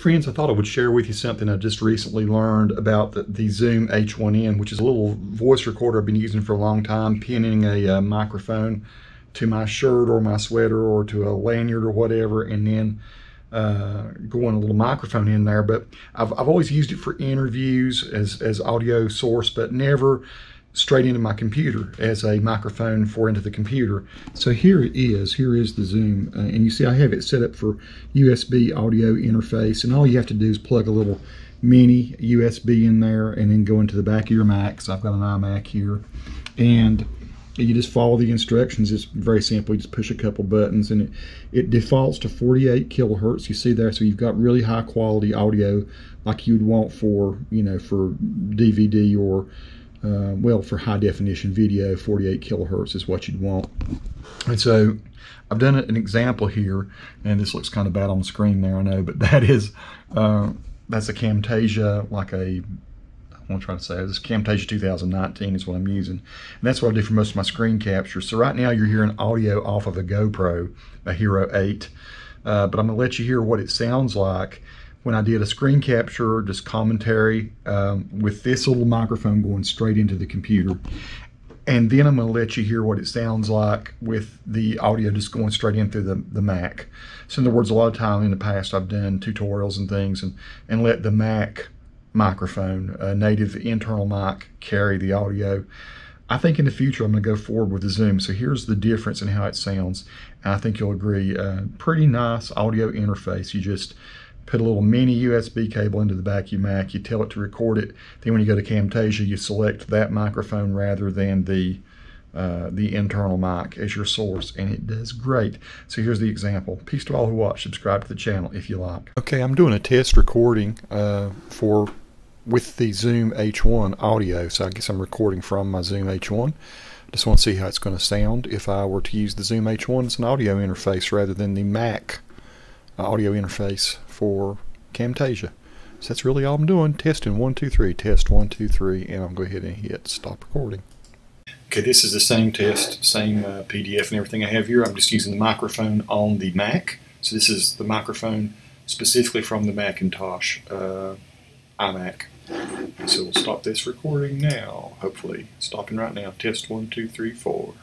friends, I thought I would share with you something I just recently learned about the Zoom H1N, which is a little voice recorder I've been using for a long time, pinning a microphone to my shirt or my sweater or to a lanyard or whatever, and then going a little microphone in there. But I've always used it for interviews as audio source, but never straight into my computer as a microphone for into the computer. So here it is. Here is the Zoom, and you see I have it set up for USB audio interface, and all you have to do is plug a little mini USB in there and then go into the back of your Mac. So I've got an iMac here, and you just follow the instructions. It's very simple. You just push a couple buttons, and it defaults to 48 kilohertz. You see there, so you've got really high quality audio like you'd want for, you know, for DVD or well, for high definition video. 48 kilohertz is what you'd want. And so I've done an example here, and this looks kind of bad on the screen there, I know, but that is that's a Camtasia, like a, I'm trying to say this is Camtasia 2019 is what I'm using, and that's what I do for most of my screen capture. So right now you're hearing audio off of a GoPro, a Hero 8, but I'm gonna let you hear what it sounds like when I did a screen capture, just commentary, with this little microphone going straight into the computer. And then I'm gonna let you hear what it sounds like with the audio just going straight in through the Mac. So in other words, a lot of time in the past I've done tutorials and things and let the Mac microphone, a native internal mic, carry the audio. I think in the future I'm gonna go forward with the Zoom. So here's the difference in how it sounds. And I think you'll agree, pretty nice audio interface. You just put a little mini USB cable into the back of your Mac, you tell it to record it, then when you go to Camtasia, you select that microphone rather than the internal mic as your source, and it does great. So here's the example. Peace to all who watch. Subscribe to the channel if you like. Okay, I'm doing a test recording with the Zoom H1 audio, so I guess I'm recording from my Zoom H1. Just want to see how it's going to sound if I were to use the Zoom H1 as an audio interface rather than the Mac audio interface for Camtasia. So that's really all I'm doing. Testing 1, 2, 3. Test 1, 2, 3, and I'll go ahead and hit stop recording. Okay, this is the same test, same PDF and everything I have here. I'm just using the microphone on the Mac. So this is the microphone specifically from the Macintosh iMac. So we'll stop this recording now, hopefully. Stopping right now. Test 1, 2, 3, 4.